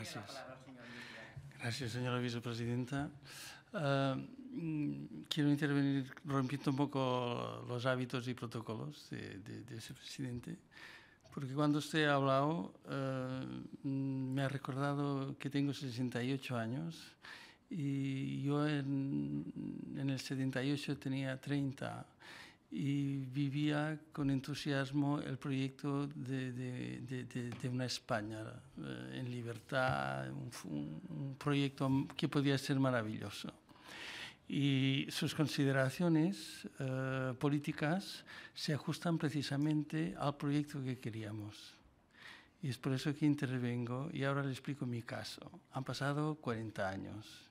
Gracias. Gracias, señora vicepresidenta. Quiero intervenir rompiendo un poco los hábitos y protocolos de ese presidente, porque cuando usted ha hablado me ha recordado que tengo 68 años y yo en el 78 tenía 30 y vivía con entusiasmo el proyecto de una España en libertad, un proyecto que podía ser maravilloso. Y sus consideraciones políticas se ajustan precisamente al proyecto que queríamos. Y es por eso que intervengo y ahora le explico mi caso. Han pasado 40 años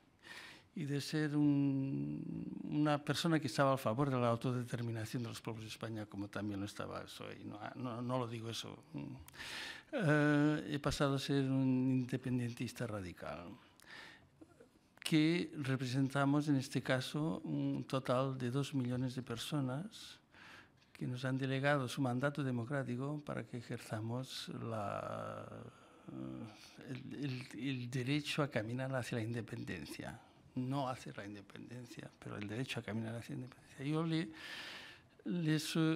y de ser una persona que estaba a favor de la autodeterminación de los pueblos de España, como también lo estaba hoy, no lo digo eso, he pasado a ser un independentista radical, que representamos en este caso un total de 2 millones de personas que nos han delegado su mandato democrático para que ejerzamos el derecho a caminar hacia la independencia. No hacia la independencia, pero el derecho a caminar hacia la independencia. Yo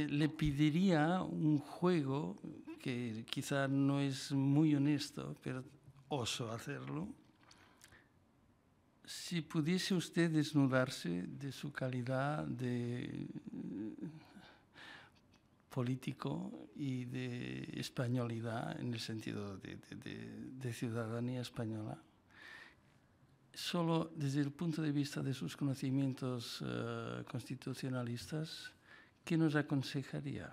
le pediría un juego que quizá no es muy honesto, pero oso hacerlo. Si pudiese usted desnudarse de su calidad de político y de españolidad, en el sentido de ciudadanía española, solo desde el punto de vista de sus conocimientos constitucionalistas, ¿qué nos aconsejaría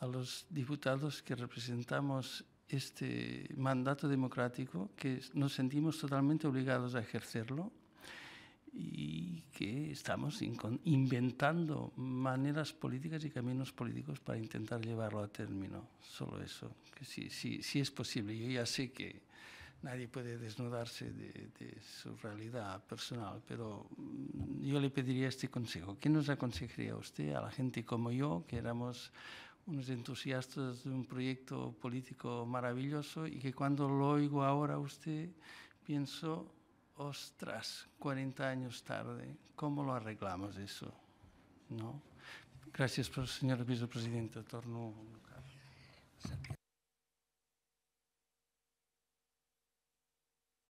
a los diputados que representamos este mandato democrático, que nos sentimos totalmente obligados a ejercerlo y que estamos inventando maneras políticas y caminos políticos para intentar llevarlo a término? Solo eso, que sí es posible. Yo ya sé que nadie puede desnudarse de su realidad personal, pero yo le pediría este consejo. ¿Qué nos aconsejaría usted a la gente como yo, que éramos unos entusiastas de un proyecto político maravilloso y que cuando lo oigo ahora a usted pienso, ostras, 40 años tarde, ¿cómo lo arreglamos eso? ¿No? Gracias, señora vicepresidenta. Torno.